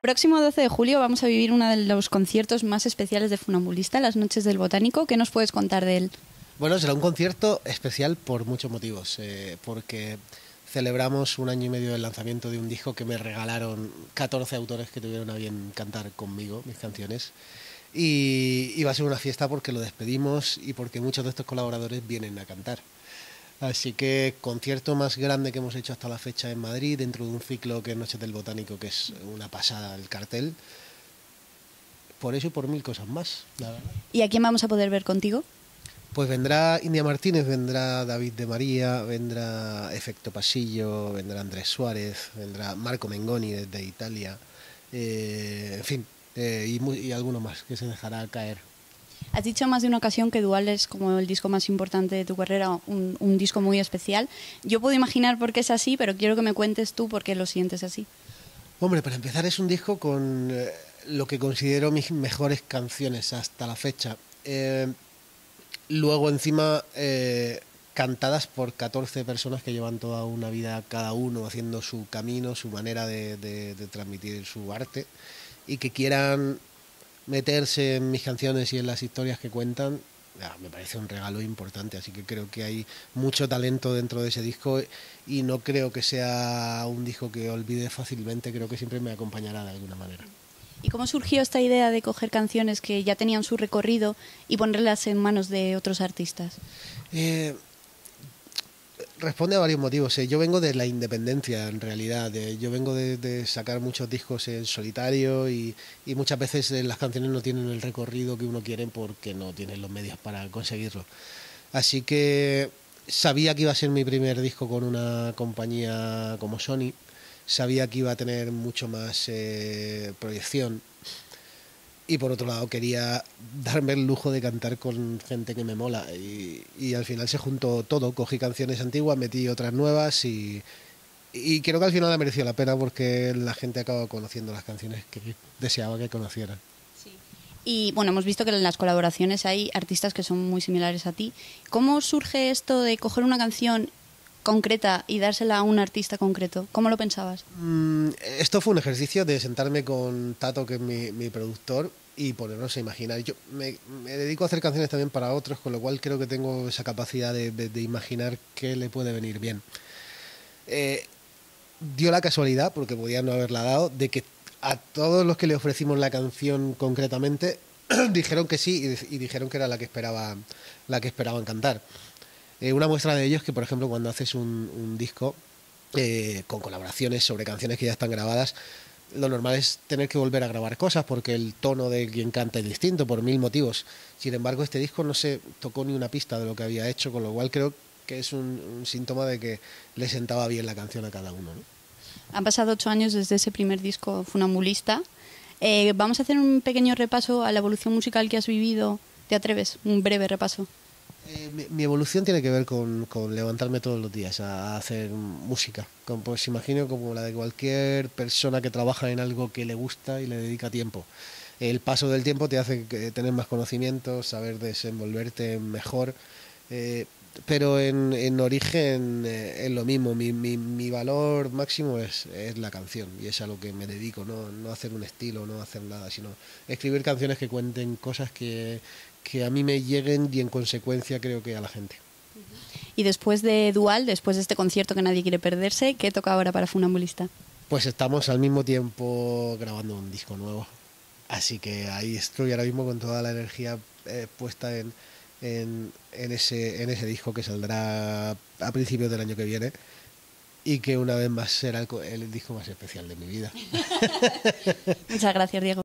Próximo 12 de julio vamos a vivir uno de los conciertos más especiales de Funambulista, Las Noches del Botánico. ¿Qué nos puedes contar de él? Bueno, será un concierto especial por muchos motivos, porque celebramos un año y medio del lanzamiento de un disco que me regalaron 14 autores que tuvieron a bien cantar conmigo mis canciones. Y va a ser una fiesta porque lo despedimos y porque muchos de estos colaboradores vienen a cantar. Así que concierto más grande que hemos hecho hasta la fecha en Madrid, dentro de un ciclo que es Noches del Botánico, que es una pasada el cartel. Por eso y por mil cosas más, la verdad. ¿Y a quién vamos a poder ver contigo? Pues vendrá India Martínez, vendrá David de María, vendrá Efecto Pasillo, vendrá Andrés Suárez, vendrá Marco Mengoni desde Italia, en fin, y alguno más que se dejará caer. Has dicho más de una ocasión que Dual es como el disco más importante de tu carrera, un disco muy especial. Yo puedo imaginar por qué es así, pero quiero que me cuentes tú por qué lo sientes así. Hombre, para empezar es un disco con lo que considero mis mejores canciones hasta la fecha. Luego encima cantadas por 14 personas que llevan toda una vida cada uno haciendo su camino, su manera de transmitir su arte, y que quieran meterse en mis canciones y en las historias que cuentan, me parece un regalo importante. Así que creo que hay mucho talento dentro de ese disco y no creo que sea un disco que olvide fácilmente, creo que siempre me acompañará de alguna manera. ¿Y cómo surgió esta idea de coger canciones que ya tenían su recorrido y ponerlas en manos de otros artistas? Responde a varios motivos. Yo vengo de la independencia, en realidad. Yo vengo de sacar muchos discos en solitario y muchas veces las canciones no tienen el recorrido que uno quiere porque no tienen los medios para conseguirlo. Así que sabía que iba a ser mi primer disco con una compañía como Sony. Sabía que iba a tener mucho más proyección y por otro lado quería darme el lujo de cantar con gente que me mola y al final se juntó todo, cogí canciones antiguas, metí otras nuevas y creo que al final ha merecido la pena porque la gente acaba conociendo las canciones que deseaba que conocieran. Sí. Y bueno, hemos visto que en las colaboraciones hay artistas que son muy similares a ti. ¿Cómo surge esto de coger una canción concreta y dársela a un artista concreto? ¿Cómo lo pensabas? Esto fue un ejercicio de sentarme con Tato, que es mi productor, y ponernos a imaginar. Yo me dedico a hacer canciones también para otros, con lo cual creo que tengo esa capacidad de imaginar qué le puede venir bien. Dio la casualidad, porque podía no haberla dado, de que a todos los que le ofrecimos la canción concretamente dijeron que sí y dijeron que era la que esperaban cantar. Una muestra de ello es que, por ejemplo, cuando haces un disco con colaboraciones sobre canciones que ya están grabadas, lo normal es tener que volver a grabar cosas porque el tono de quien canta es distinto por mil motivos. Sin embargo, este disco no se tocó ni una pista de lo que había hecho, con lo cual creo que es un síntoma de que le sentaba bien la canción a cada uno, ¿no? Han pasado 8 años desde ese primer disco, Funambulista. Vamos a hacer un pequeño repaso a la evolución musical que has vivido. ¿Te atreves? Un breve repaso. Mi evolución tiene que ver con levantarme todos los días a hacer música, pues imagino como la de cualquier persona que trabaja en algo que le gusta y le dedica tiempo. El paso del tiempo te hace tener más conocimientos, saber desenvolverte mejor, pero en origen es lo mismo. Mi valor máximo es la canción y es a lo que me dedico, no hacer un estilo, no hacer nada, sino escribir canciones que cuenten cosas que a mí me lleguen y en consecuencia creo que a la gente. Y después de Dual, después de este concierto que nadie quiere perderse, ¿qué toca ahora para Funambulista? Pues estamos al mismo tiempo grabando un disco nuevo, así que ahí estoy ahora mismo con toda la energía puesta en ese disco que saldrá a principios del año que viene y que una vez más será el disco más especial de mi vida. Muchas gracias, Diego.